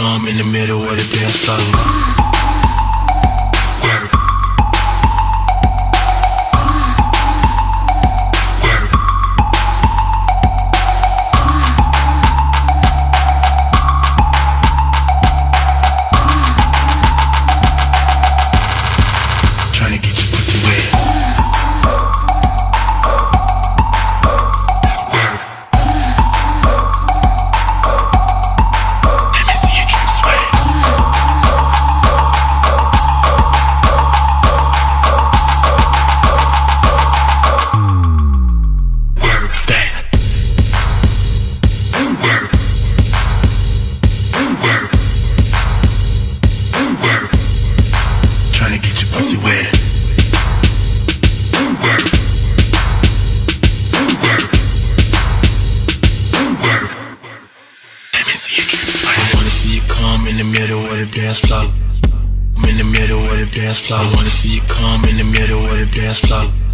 come in the middle of the dance floor. In the middle of the dance floor. I'm in the middle of the dance floor. I wanna see you come in the middle of the dance floor.